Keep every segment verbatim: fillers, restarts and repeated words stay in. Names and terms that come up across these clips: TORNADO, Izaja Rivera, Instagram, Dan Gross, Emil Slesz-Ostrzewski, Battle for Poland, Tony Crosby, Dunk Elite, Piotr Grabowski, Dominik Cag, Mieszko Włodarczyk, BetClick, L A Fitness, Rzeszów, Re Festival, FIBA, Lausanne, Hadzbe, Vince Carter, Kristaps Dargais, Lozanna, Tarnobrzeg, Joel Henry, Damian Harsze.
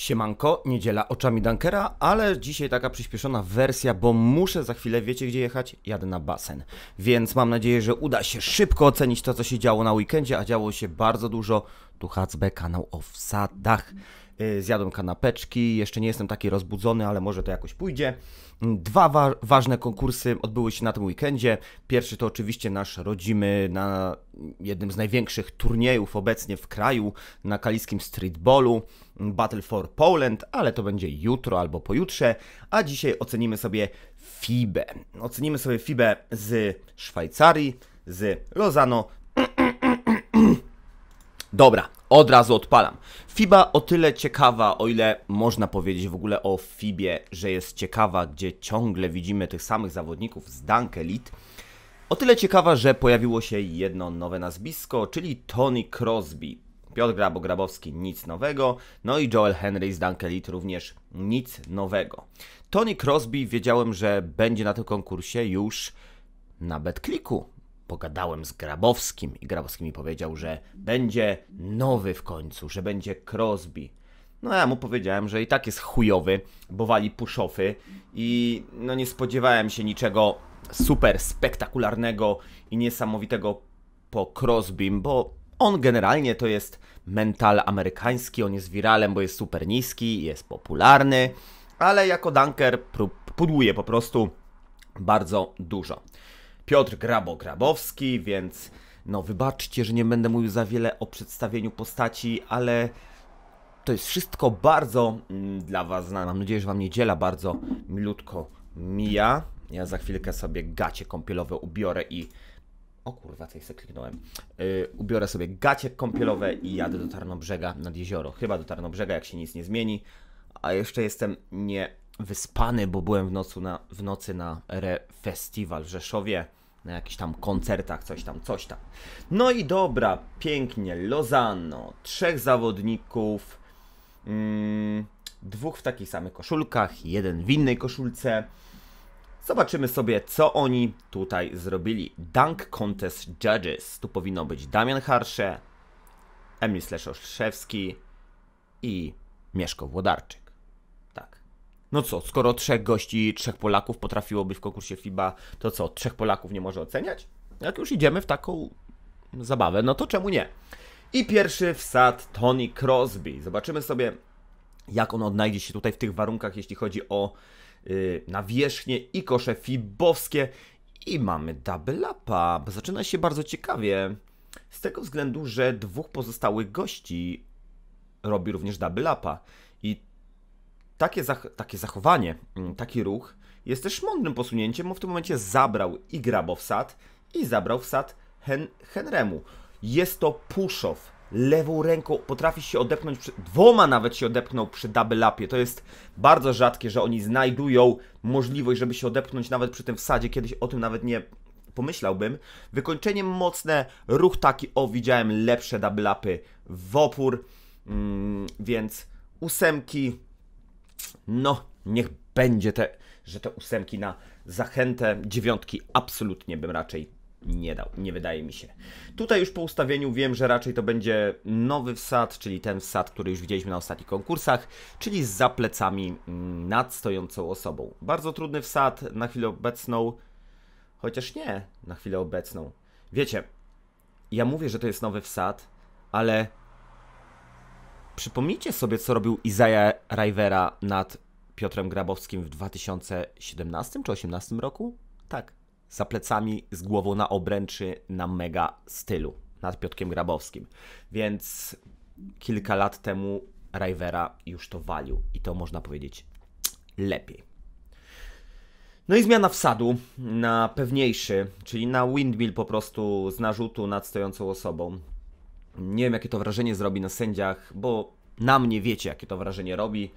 Siemanko, niedziela oczami dunkera, ale dzisiaj taka przyspieszona wersja, bo muszę za chwilę, wiecie gdzie jechać? Jadę na basen. Więc mam nadzieję, że uda się szybko ocenić to, co się działo na weekendzie, a działo się bardzo dużo. Tu Hadzbe, kanał o wsadach. Zjadłem kanapeczki, jeszcze nie jestem taki rozbudzony, ale może to jakoś pójdzie. Dwa wa ważne konkursy odbyły się na tym weekendzie. Pierwszy to oczywiście nasz rodzimy na jednym z największych turniejów obecnie w kraju, na kaliskim streetballu, Battle for Poland, ale to będzie jutro albo pojutrze, a dzisiaj ocenimy sobie FIBę. Ocenimy sobie FIBę z Szwajcarii, z Lozano. Dobra, od razu odpalam. FIBA o tyle ciekawa, o ile można powiedzieć w ogóle o FIBie, że jest ciekawa, gdzie ciągle widzimy tych samych zawodników z Dunk Elite. O tyle ciekawa, że pojawiło się jedno nowe nazwisko, czyli Tony Crosby. Piotr Grabo, Grabowski, nic nowego. No i Joel Henry z Dunk Elite również nic nowego. Tony Crosby wiedziałem, że będzie na tym konkursie już na BetClicku. Pogadałem z Grabowskim i Grabowski mi powiedział, że będzie nowy w końcu, że będzie Crosby. No ja mu powiedziałem, że i tak jest chujowy, bo wali push-offy i no nie spodziewałem się niczego super spektakularnego i niesamowitego po Crosbym, bo on generalnie to jest mental amerykański, on jest wiralem, bo jest super niski, jest popularny, ale jako dunker pudłuje po prostu bardzo dużo. Piotr Grabo Grabowski, więc no wybaczcie, że nie będę mówił za wiele o przedstawieniu postaci, ale to jest wszystko bardzo mm, dla Was znane. Mam nadzieję, że Wam niedziela bardzo milutko mija. Ja za chwilkę sobie gacie kąpielowe ubiorę i... O kurwa, coś sobie kliknąłem. Yy, ubiorę sobie gacie kąpielowe i jadę do Tarnobrzega nad jezioro. Chyba do Tarnobrzega, jak się nic nie zmieni. A jeszcze jestem niewyspany, bo byłem w, nocu na, w nocy na Re Festival w Rzeszowie. Na jakichś tam koncertach, coś tam, coś tam. No i dobra, pięknie, Lozanna, trzech zawodników, mm, dwóch w takich samych koszulkach, jeden w innej koszulce. Zobaczymy sobie, co oni tutaj zrobili. Dunk Contest Judges, tu powinno być Damian Harsze, Emil Slesz-Ostrzewski i Mieszko Włodarczyk. No co, skoro trzech gości, trzech Polaków potrafiłoby w konkursie FIBA, to co, trzech Polaków nie może oceniać? Jak już idziemy w taką zabawę, no to czemu nie? I pierwszy wsad Tony Crosby. Zobaczymy sobie, jak on odnajdzie się tutaj w tych warunkach, jeśli chodzi o yy, nawierzchnię i kosze fibowskie. I mamy double upa, bo zaczyna się bardzo ciekawie. Z tego względu, że dwóch pozostałych gości robi również double upa. I Takie, zach takie zachowanie, taki ruch jest też mądrym posunięciem, bo w tym momencie zabrał i Grabo wsad i zabrał wsad Hen Henremu. Jest to push-off. Lewą ręką potrafi się odepchnąć, przy... dwoma nawet się odepchnął przy double upie. To jest bardzo rzadkie, że oni znajdują możliwość, żeby się odepchnąć nawet przy tym wsadzie. Kiedyś o tym nawet nie pomyślałbym. Wykończenie mocne, ruch taki, o widziałem lepsze double upy w opór, mm, więc ósemki. No, niech będzie te, że te ósemki na zachętę, dziewiątki absolutnie bym raczej nie dał, nie wydaje mi się. Tutaj już po ustawieniu wiem, że raczej to będzie nowy wsad, czyli ten wsad, który już widzieliśmy na ostatnich konkursach, czyli z za plecami nad stojącą osobą. Bardzo trudny wsad na chwilę obecną, chociaż nie na chwilę obecną. Wiecie, ja mówię, że to jest nowy wsad, ale... Przypomnijcie sobie, co robił Izaja Rivera nad Piotrem Grabowskim w dwa tysiące siedemnastym czy dwa tysiące osiemnastym roku? Tak, za plecami, z głową na obręczy, na mega stylu, nad Piotrkiem Grabowskim. Więc kilka lat temu Rivera już to walił i to można powiedzieć lepiej. No i zmiana wsadu na pewniejszy, czyli na windmill po prostu z narzutu nad stojącą osobą. Nie wiem, jakie to wrażenie zrobi na sędziach, bo na mnie wiecie, jakie to wrażenie robi.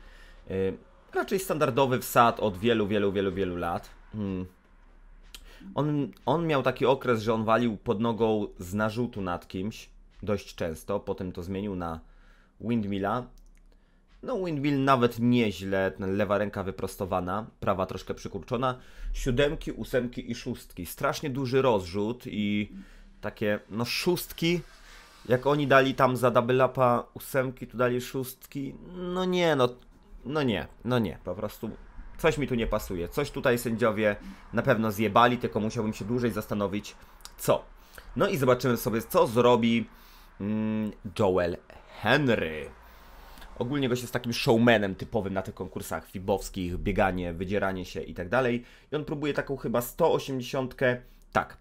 Yy, raczej standardowy wsad od wielu, wielu, wielu, wielu lat. Hmm. On, on miał taki okres, że on walił pod nogą z narzutu nad kimś dość często. Potem to zmienił na windmilla. No windmill nawet nieźle, lewa ręka wyprostowana, prawa troszkę przykurczona. Siódemki, ósemki i szóstki. Strasznie duży rozrzut i takie no szóstki. jak oni dali tam za double upa ósemki, tu dali szóstki, no nie, no, no nie, no nie, po prostu coś mi tu nie pasuje, coś tutaj sędziowie na pewno zjebali, tylko musiałbym się dłużej zastanowić, co. No i zobaczymy sobie, co zrobi mm, Joel Henry. Ogólnie gość jest takim showmanem typowym na tych konkursach fibowskich, bieganie, wydzieranie się i tak dalej. I on próbuje taką chyba sto osiemdziesiąt, tak.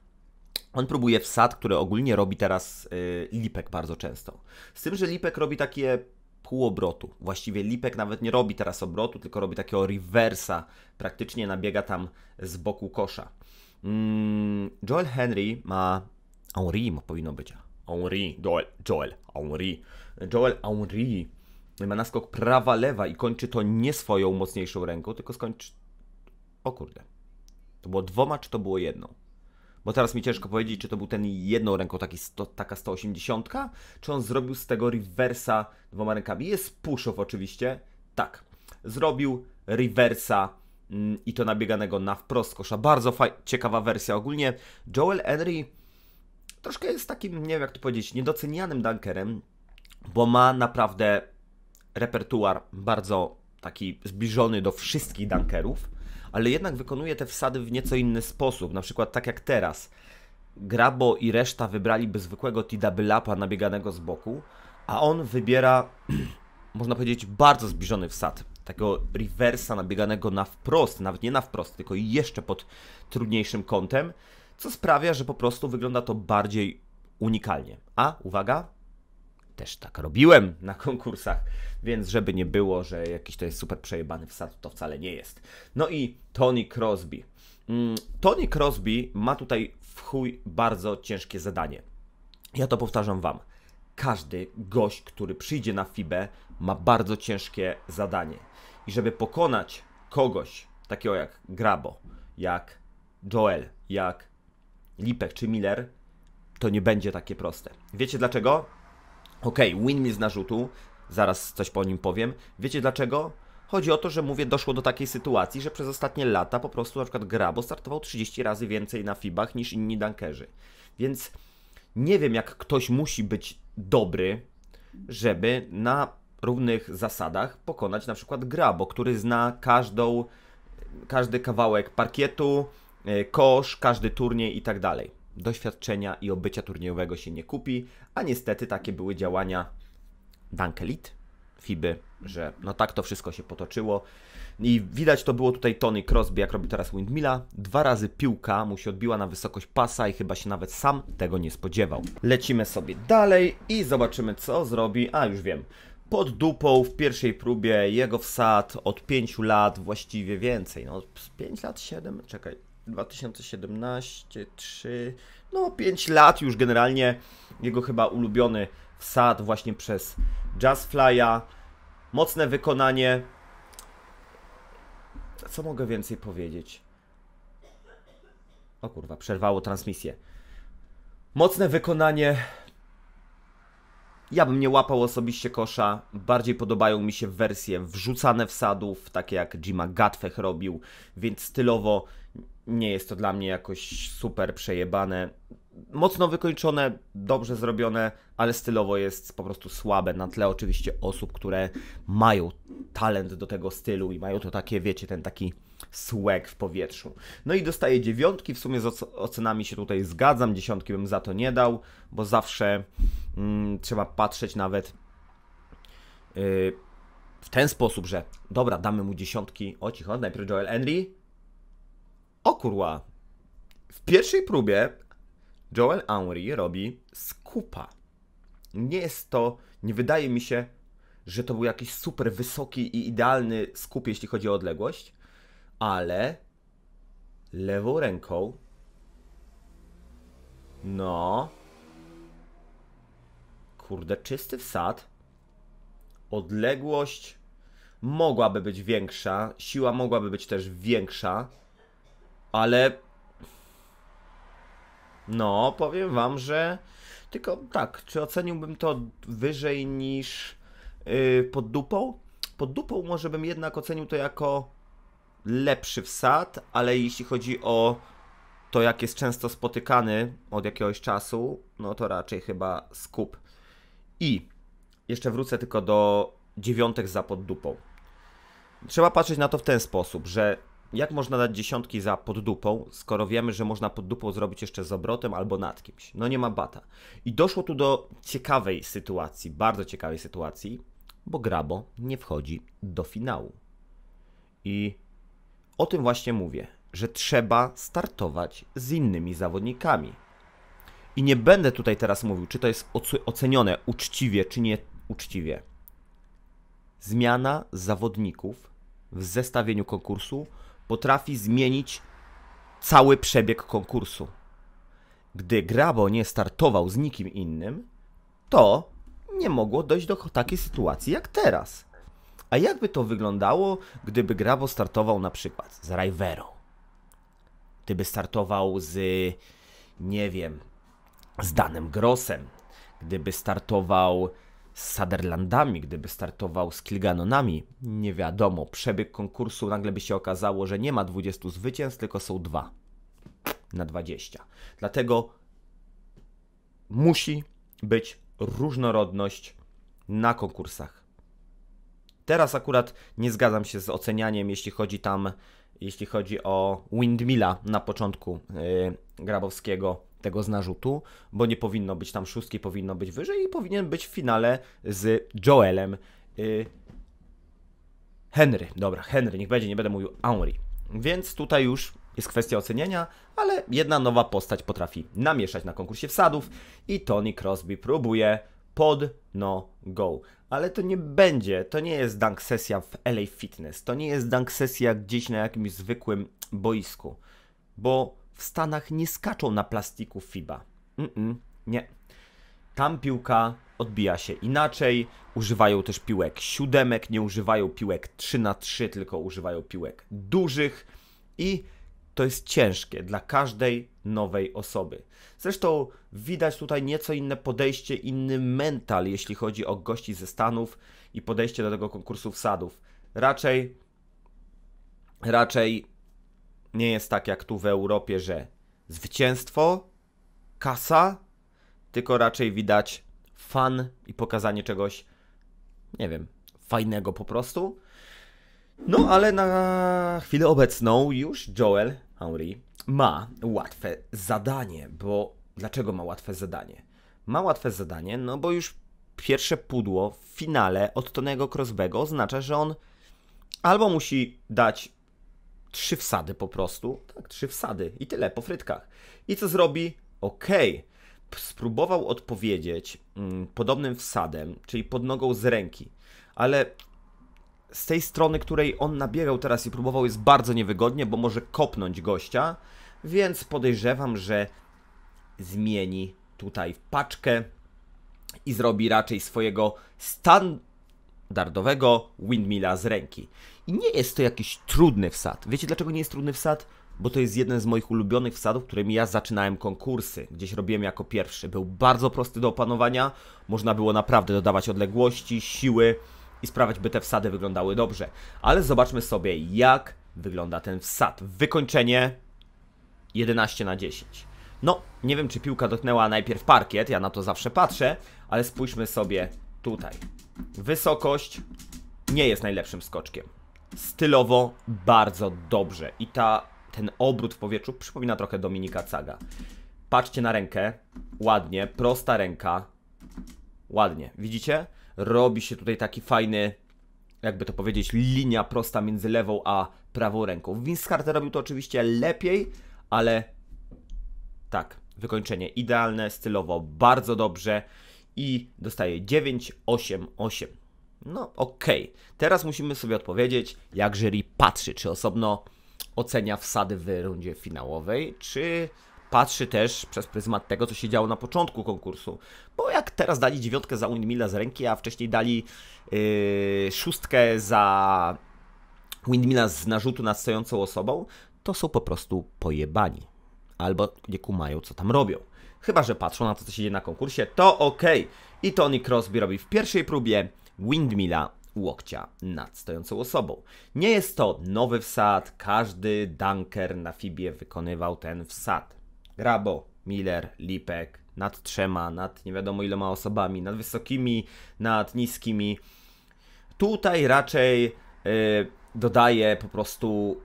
On próbuje wsad, który ogólnie robi teraz yy, Lipek bardzo często. Z tym, że Lipek robi takie pół obrotu. Właściwie Lipek nawet nie robi teraz obrotu, tylko robi takiego reversa. Praktycznie nabiega tam z boku kosza. Mm, Joel Henry ma... Henry powinno być. Henry. Joel. Joel. Henry. Joel Henry. Ma naskok prawa, lewa i kończy to nie swoją mocniejszą ręką, tylko skończy... O kurde. To było dwoma, czy to było jedną? Bo teraz mi ciężko powiedzieć, czy to był ten jedną ręką, taki sto, taka sto osiemdziesiąt, czy on zrobił z tego reversa dwoma rękami. Jest push-off oczywiście. Tak. Zrobił reversa mm, i to nabieganego na wprost kosza. Bardzo ciekawa wersja. Ogólnie Joel Henry troszkę jest takim, nie wiem jak to powiedzieć, niedocenianym dunkerem, bo ma naprawdę repertuar bardzo taki zbliżony do wszystkich dunkerów, ale jednak wykonuje te wsady w nieco inny sposób. Na przykład tak jak teraz. Grabo i reszta wybraliby zwykłego T-double-upa nabieganego z boku, a on wybiera, można powiedzieć, bardzo zbliżony wsad. Takiego reversa nabieganego na wprost, nawet nie na wprost, tylko jeszcze pod trudniejszym kątem, co sprawia, że po prostu wygląda to bardziej unikalnie. A, uwaga, też tak robiłem na konkursach, więc żeby nie było, że jakiś to jest super przejebany wsad, to wcale nie jest. No i Tony Crosby. Tony Crosby ma tutaj w chuj bardzo ciężkie zadanie. Ja to powtarzam wam. Każdy gość, który przyjdzie na Fibę, ma bardzo ciężkie zadanie. I żeby pokonać kogoś takiego jak Grabo, jak Joel, jak Lipek czy Miller, to nie będzie takie proste. Wiecie dlaczego? Okej, okay, windmill z narzutu, zaraz coś po nim powiem. Wiecie dlaczego? Chodzi o to, że mówię, doszło do takiej sytuacji, że przez ostatnie lata po prostu na przykład Grabo startował trzydzieści razy więcej na Fibach niż inni dunkerzy. Więc nie wiem, jak ktoś musi być dobry, żeby na równych zasadach pokonać na przykład Grabo, który zna każdą, każdy kawałek parkietu, kosz, każdy turniej i tak dalej. Doświadczenia i obycia turniejowego się nie kupi, a niestety takie były działania Dunk Elite, Fiby, że no tak to wszystko się potoczyło i widać to było tutaj Tony Crosby, jak robi teraz windmilla, dwa razy piłka mu się odbiła na wysokość pasa i chyba się nawet sam tego nie spodziewał. Lecimy sobie dalej i zobaczymy, co zrobi, a już wiem, pod dupą w pierwszej próbie jego wsad od pięciu lat, właściwie więcej, no pięć lat, siedem, czekaj, dwa tysiące siedemnaście, trzy, no pięć lat już generalnie jego chyba ulubiony wsad właśnie przez Jazz Fly'a. Mocne wykonanie. Co mogę więcej powiedzieć? O kurwa, przerwało transmisję. Mocne wykonanie. Ja bym nie łapał osobiście kosza. Bardziej podobają mi się wersje wrzucane wsadów, takie jak Jima Gatwick robił, więc stylowo nie jest to dla mnie jakoś super przejebane. Mocno wykończone, dobrze zrobione, ale stylowo jest po prostu słabe na tle oczywiście osób, które mają talent do tego stylu i mają to takie, wiecie, ten taki swag w powietrzu. No i dostaję dziewiątki, w sumie z ocenami się tutaj zgadzam, dziesiątki bym za to nie dał, bo zawsze mm, trzeba patrzeć nawet yy, w ten sposób, że dobra, damy mu dziesiątki, o cicho, najpierw Joel Henry. O kurwa, w pierwszej próbie Joel Henry robi skupa. Nie jest to, nie wydaje mi się, że to był jakiś super wysoki i idealny skup, jeśli chodzi o odległość, ale lewą ręką, no, kurde, czysty wsad, odległość mogłaby być większa, siła mogłaby być też większa, ale no, powiem wam, że tylko tak, czy oceniłbym to wyżej niż yy, pod dupą? Pod dupą może bym jednak ocenił to jako lepszy wsad, ale jeśli chodzi o to, jak jest często spotykany od jakiegoś czasu, no to raczej chyba skup. I jeszcze wrócę tylko do dziewiątek za pod dupą. Trzeba patrzeć na to w ten sposób, że jak można dać dziesiątki za pod dupą, skoro wiemy, że można pod dupą zrobić jeszcze z obrotem albo nad kimś. No nie ma bata. I doszło tu do ciekawej sytuacji, bardzo ciekawej sytuacji, bo Grabo nie wchodzi do finału. I o tym właśnie mówię, że trzeba startować z innymi zawodnikami. I nie będę tutaj teraz mówił, czy to jest ocenione uczciwie, czy nie uczciwie. Zmiana zawodników w zestawieniu konkursu potrafi zmienić cały przebieg konkursu. Gdy Grabo nie startował z nikim innym, to nie mogło dojść do takiej sytuacji jak teraz. A jakby to wyglądało, gdyby Grabo startował na przykład z Riverą? Gdyby startował z, nie wiem, z Danem Grossem, gdyby startował z Sutherlandami, gdyby startował z Kilganonami, nie wiadomo, przebieg konkursu, nagle by się okazało, że nie ma dwudziestu zwycięstw, tylko są dwa na dwadzieścia. Dlatego musi być różnorodność na konkursach. Teraz akurat nie zgadzam się z ocenianiem, jeśli chodzi tam, jeśli chodzi o Windmilla na początku yy, Grabowskiego, tego z narzutu, bo nie powinno być tam szóstki, powinno być wyżej i powinien być w finale z Joelem yy, Henry. Dobra, Henry, niech będzie, nie będę mówił Henry. Więc tutaj już jest kwestia oceniania, ale jedna nowa postać potrafi namieszać na konkursie wsadów i Tony Crosby próbuje pod no go. Ale to nie będzie, to nie jest dunk sesja w L A Fitness, to nie jest dunk sesja gdzieś na jakimś zwykłym boisku, bo w Stanach nie skaczą na plastiku FIBA. Mm-mm, nie. Tam piłka odbija się inaczej, używają też piłek siódemek, nie używają piłek trzy na trzy, tylko używają piłek dużych i to jest ciężkie dla każdej nowej osoby. Zresztą widać tutaj nieco inne podejście, inny mental, jeśli chodzi o gości ze Stanów i podejście do tego konkursu wsadów. Raczej, raczej nie jest tak jak tu w Europie, że zwycięstwo, kasa, tylko raczej widać fan i pokazanie czegoś, nie wiem, fajnego po prostu. No ale na chwilę obecną już Joel Henry ma łatwe zadanie, bo dlaczego ma łatwe zadanie? Ma łatwe zadanie, no bo już pierwsze pudło w finale od Tonego Crosby'ego oznacza, że on albo musi dać trzy wsady po prostu, tak, trzy wsady i tyle, po frytkach. I co zrobi? Okej, okay. Spróbował odpowiedzieć mm, podobnym wsadem, czyli pod nogą z ręki, ale z tej strony, której on nabiegał teraz i próbował, jest bardzo niewygodnie, bo może kopnąć gościa, więc podejrzewam, że zmieni tutaj paczkę i zrobi raczej swojego standardowego windmilla z ręki. I nie jest to jakiś trudny wsad. Wiecie, dlaczego nie jest trudny wsad? Bo to jest jeden z moich ulubionych wsadów, którymi ja zaczynałem konkursy. Gdzieś robiłem jako pierwszy. Był bardzo prosty do opanowania. Można było naprawdę dodawać odległości, siły i sprawiać, by te wsady wyglądały dobrze. Ale zobaczmy sobie, jak wygląda ten wsad. Wykończenie jedenaście na dziesięć. No, nie wiem, czy piłka dotknęła najpierw parkiet. Ja na to zawsze patrzę. Ale spójrzmy sobie tutaj. Wysokość nie jest najlepszym skoczkiem. Stylowo bardzo dobrze. I ta, ten obrót w powietrzu przypomina trochę Dominika Caga. Patrzcie na rękę. Ładnie. Prosta ręka. Ładnie. Widzicie? Robi się tutaj taki fajny, jakby to powiedzieć, linia prosta między lewą a prawą ręką. Vince Carter robił to oczywiście lepiej, ale tak, wykończenie idealne, stylowo bardzo dobrze i dostaje dziewięć, osiem, osiem. No okej, okay. Teraz musimy sobie odpowiedzieć, jak jury patrzy, czy osobno ocenia wsady w rundzie finałowej, czy patrzy też przez pryzmat tego, co się działo na początku konkursu. Bo jak teraz dali dziewiątkę za windmilla z ręki, a wcześniej dali yy, szóstkę za windmilla z narzutu nad stojącą osobą, to są po prostu pojebani. Albo nie kumają, co tam robią. Chyba że patrzą na to, co się dzieje na konkursie, to okej. Okay. I Tony Crosby robi w pierwszej próbie windmilla łokcia nad stojącą osobą. Nie jest to nowy wsad, każdy dunker na Fibie wykonywał ten wsad. Grabo Miller, Lipek, nad trzema, nad nie wiadomo iloma osobami, nad wysokimi, nad niskimi. Tutaj raczej yy, dodaje po prostu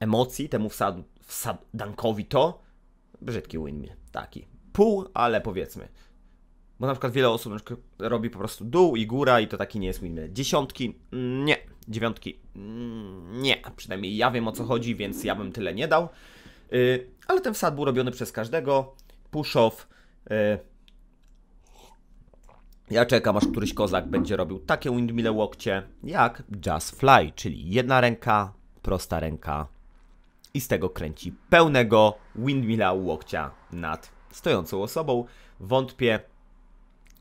emocji temu wsad, wsadankowi to. Brzydki windmill, taki. Pół, ale powiedzmy. Bo na przykład wiele osób na przykład robi po prostu dół i góra i to taki nie jest windmill. Dziesiątki? Nie. Dziewiątki? Nie. Przynajmniej ja wiem, o co chodzi, więc ja bym tyle nie dał. Yy, ale ten wsad był robiony przez każdego. Push-off. Yy. Ja czekam, aż któryś kozak będzie robił takie windmille łokcie jak Jazz Fly, czyli jedna ręka, prosta ręka i z tego kręci pełnego windmilla łokcia nad stojącą osobą. Wątpię,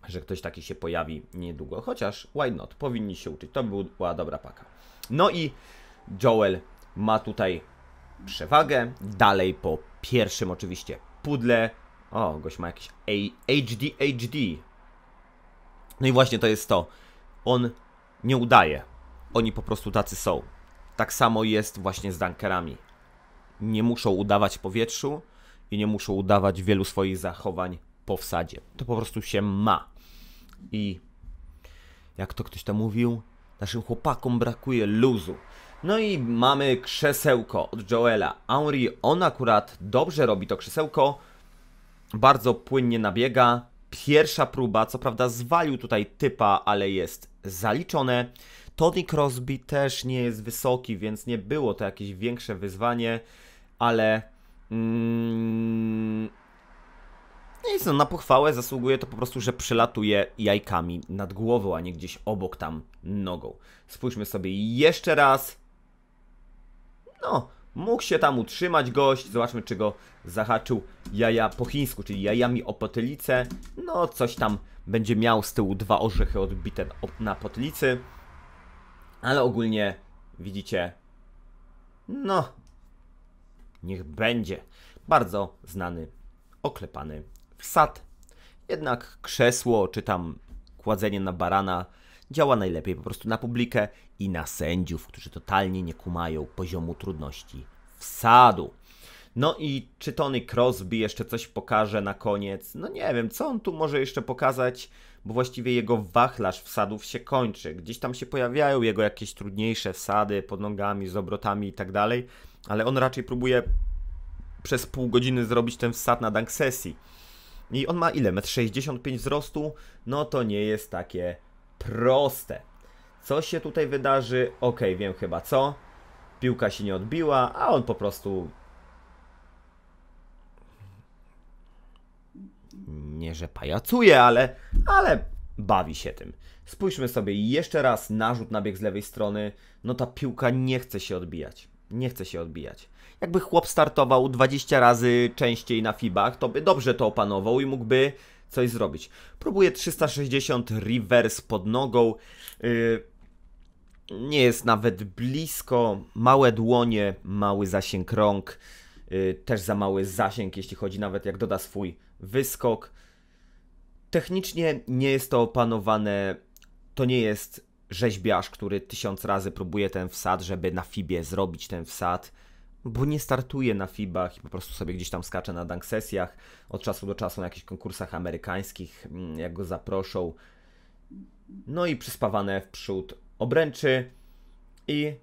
że ktoś taki się pojawi niedługo, chociaż why not, powinni się uczyć, to by była dobra paka. No i Joel ma tutaj przewagę, dalej po pierwszym oczywiście pudle, o, gość ma jakiś H D H D, no i właśnie to jest to, on nie udaje, oni po prostu tacy są. Tak samo jest właśnie z dunkerami. Nie muszą udawać w powietrzu i nie muszą udawać wielu swoich zachowań po wsadzie. To po prostu się ma. I jak to ktoś tam mówił, naszym chłopakom brakuje luzu. No i mamy krzesełko od Joela Henry. On akurat dobrze robi to krzesełko. Bardzo płynnie nabiega. Pierwsza próba, co prawda zwalił tutaj typa, ale jest zaliczone. Tony Crosby też nie jest wysoki, więc nie było to jakieś większe wyzwanie, ale mm, nic, no, na pochwałę zasługuje to po prostu, że przelatuje jajkami nad głową, a nie gdzieś obok tam nogą. Spójrzmy sobie jeszcze raz. No, mógł się tam utrzymać gość, zobaczmy, czy go zahaczył jaja po chińsku, czyli jajami o potylicę. No, coś tam będzie miał z tyłu, dwa orzechy odbite na potylicy. Ale ogólnie, widzicie, no, niech będzie. Bardzo znany, oklepany wsad. Jednak krzesło, czy tam kładzenie na barana działa najlepiej po prostu na publikę i na sędziów, którzy totalnie nie kumają poziomu trudności wsadu. No i czy Tony Crosby jeszcze coś pokaże na koniec? No nie wiem, co on tu może jeszcze pokazać, bo właściwie jego wachlarz wsadów się kończy. Gdzieś tam się pojawiają jego jakieś trudniejsze wsady pod nogami, z obrotami i tak dalej, ale on raczej próbuje przez pół godziny zrobić ten wsad na dunk sesji. I on ma ile? metr sześćdziesiąt pięć wzrostu? No to nie jest takie proste. Co się tutaj wydarzy? Okej, wiem chyba co. Piłka się nie odbiła, a on po prostu... Nie, że pajacuje, ale, ale bawi się tym. Spójrzmy sobie jeszcze raz, narzut na bieg z lewej strony. No ta piłka nie chce się odbijać. Nie chce się odbijać. Jakby chłop startował dwadzieścia razy częściej na fibach, to by dobrze to opanował i mógłby coś zrobić. Próbuje trzysta sześćdziesiąt reverse pod nogą. Yy, nie jest nawet blisko. Małe dłonie, mały zasięg rąk. Yy, też za mały zasięg, jeśli chodzi nawet jak doda swój wyskok. Technicznie nie jest to opanowane. To nie jest rzeźbiarz, który tysiąc razy próbuje ten wsad, żeby na fibie zrobić ten wsad, bo nie startuje na fibach i po prostu sobie gdzieś tam skacze na dunk sesjach od czasu do czasu na jakichś konkursach amerykańskich, jak go zaproszą. No i przyspawane w przód obręczy. I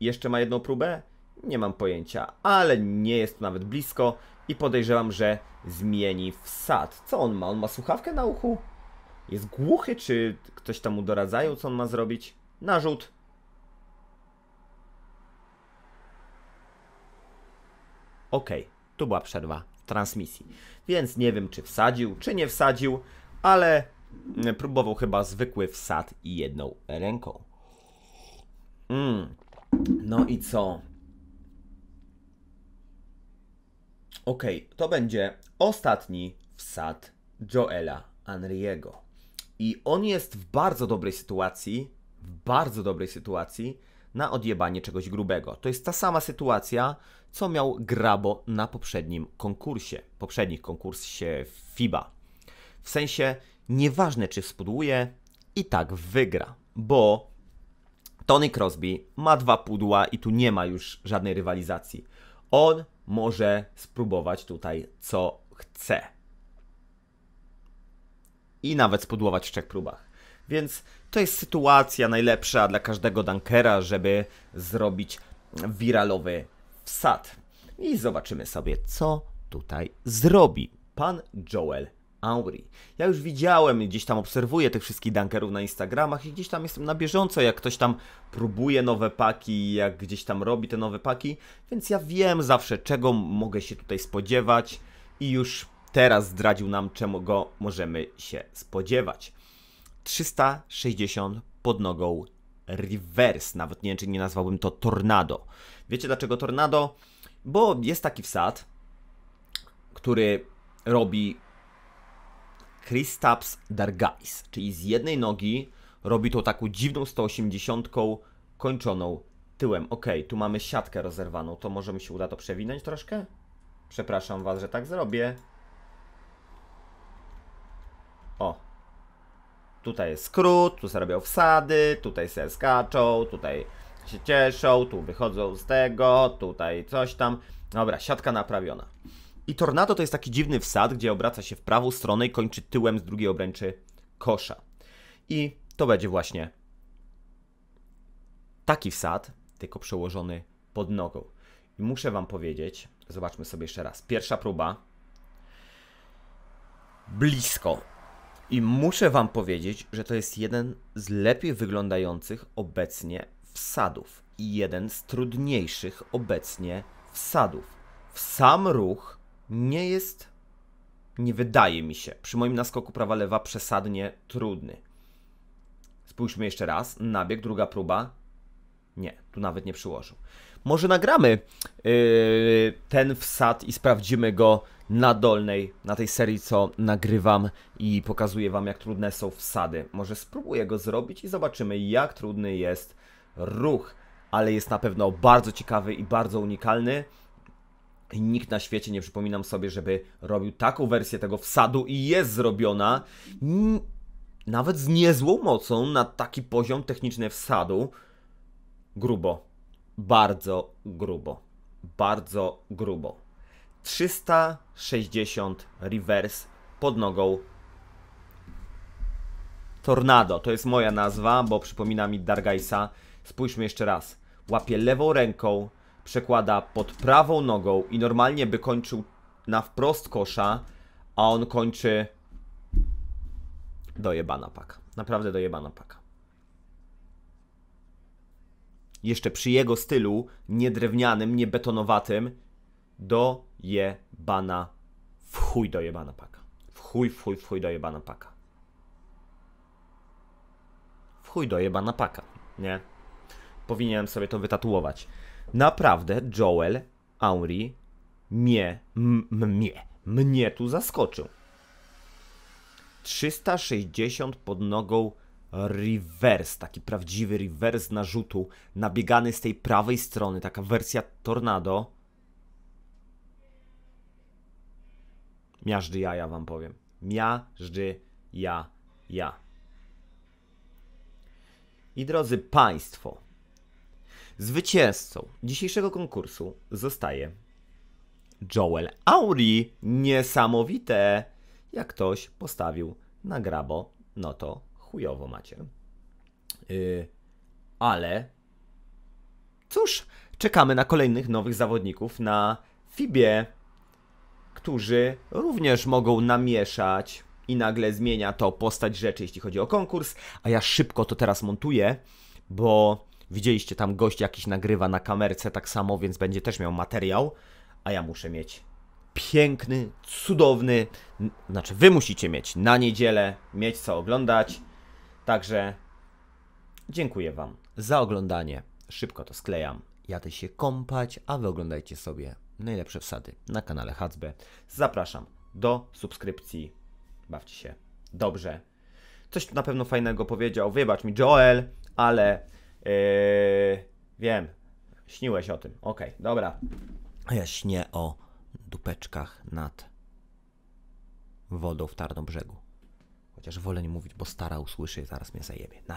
jeszcze ma jedną próbę? Nie mam pojęcia, ale nie jest to nawet blisko. I podejrzewam, że zmieni wsad. Co on ma? On ma słuchawkę na uchu? Jest głuchy? Czy ktoś tam mu doradzają, co on ma zrobić? Narzut. Okej, okay. Tu była przerwa w transmisji. Więc nie wiem, czy wsadził, czy nie wsadził, ale próbował chyba zwykły wsad i jedną ręką. Mm. No i co? Ok, to będzie ostatni wsad Joela Henry'ego. I on jest w bardzo dobrej sytuacji, w bardzo dobrej sytuacji na odjebanie czegoś grubego. To jest ta sama sytuacja, co miał Grabo na poprzednim konkursie, poprzednich konkursie FIBA. W sensie, nieważne czy spudłuje, i tak wygra, bo Tony Crosby ma dwa pudła i tu nie ma już żadnej rywalizacji. On może spróbować tutaj co chce. I nawet spudłować w trzech próbach. Więc to jest sytuacja najlepsza dla każdego dunkera, żeby zrobić wiralowy wsad. I zobaczymy sobie, co tutaj zrobi pan Joel Henry. Ja już widziałem, gdzieś tam obserwuję tych wszystkich dunkerów na Instagramach i gdzieś tam jestem na bieżąco, jak ktoś tam próbuje nowe paki, jak gdzieś tam robi te nowe paki, więc ja wiem zawsze, czego mogę się tutaj spodziewać i już teraz zdradził nam, czego możemy się spodziewać. trzysta sześćdziesiąt pod nogą reverse, nawet nie wiem, czy nie nazwałbym to tornado. Wiecie dlaczego tornado? Bo jest taki wsad, który robi Kristaps Dargais, czyli z jednej nogi robi tą taką dziwną sto osiemdziesiąt kończoną tyłem. Ok, tu mamy siatkę rozerwaną, to może mi się uda to przewinąć troszkę? Przepraszam was, że tak zrobię. O, tutaj jest skrót, tu sobie robią wsady, tutaj se skaczą, tutaj się cieszą, tu wychodzą z tego, tutaj coś tam. Dobra, siatka naprawiona. I tornado to jest taki dziwny wsad, gdzie obraca się w prawą stronę i kończy tyłem z drugiej obręczy kosza. I to będzie właśnie taki wsad, tylko przełożony pod nogą. I muszę wam powiedzieć, zobaczmy sobie jeszcze raz. Pierwsza próba. Blisko. I muszę wam powiedzieć, że to jest jeden z lepiej wyglądających obecnie wsadów. I jeden z trudniejszych obecnie wsadów. W sam ruch nie jest, nie wydaje mi się, przy moim naskoku prawa-lewa przesadnie trudny. Spójrzmy jeszcze raz. Nabieg, druga próba. Nie, tu nawet nie przyłożył. Może nagramy yy, ten wsad i sprawdzimy go na dolnej, na tej serii, co nagrywam i pokazuję wam, jak trudne są wsady. Może spróbuję go zrobić i zobaczymy, jak trudny jest ruch, ale jest na pewno bardzo ciekawy i bardzo unikalny. I nikt na świecie, nie przypominam sobie, żeby robił taką wersję tego wsadu i jest zrobiona nawet z niezłą mocą na taki poziom techniczny wsadu. Grubo, bardzo grubo, bardzo grubo. trzysta sześćdziesiąt reverse pod nogą tornado. To jest moja nazwa, bo przypomina mi Dargaisa. Spójrzmy jeszcze raz. Łapie lewą ręką, przekłada pod prawą nogą i normalnie by kończył na wprost kosza, a on kończy dojebana paka. Naprawdę dojebana paka. Jeszcze przy jego stylu, nie drewnianym, nie betonowatym, dojebana, w chuj dojebana paka. W chuj, w chuj, w chuj dojebana paka. W chuj dojebana paka, nie? Powinienem sobie to wytatuować. Naprawdę Joel Henry mnie, mnie, mnie tu zaskoczył. trzysta sześćdziesiąt pod nogą reverse, taki prawdziwy reverse narzutu, nabiegany z tej prawej strony, taka wersja tornado. Miażdży jaja, wam powiem. Miażdży ja, ja. I drodzy państwo, zwycięzcą dzisiejszego konkursu zostaje Joel Henry. Niesamowite! Jak ktoś postawił na Grabo, no to chujowo macie. Yy, ale cóż, czekamy na kolejnych nowych zawodników na Fibie, którzy również mogą namieszać i nagle zmienia to postać rzeczy, jeśli chodzi o konkurs. A ja szybko to teraz montuję, bo widzieliście, tam gość jakiś nagrywa na kamerce tak samo, więc będzie też miał materiał, a ja muszę mieć piękny, cudowny, znaczy wy musicie mieć na niedzielę, mieć co oglądać. Także dziękuję wam za oglądanie. Szybko to sklejam. Jadę się kąpać, a wy oglądajcie sobie najlepsze wsady na kanale Hadzbe. Zapraszam do subskrypcji. Bawcie się dobrze. Coś na pewno fajnego powiedział. Wybacz mi, Joel, ale yy, wiem, śniłeś o tym. Okej, okay, dobra. A ja śnię o dupeczkach nad wodą w Tarnobrzegu. Chociaż wolę nie mówić, bo stara usłyszy, zaraz mnie zajebie. Nara.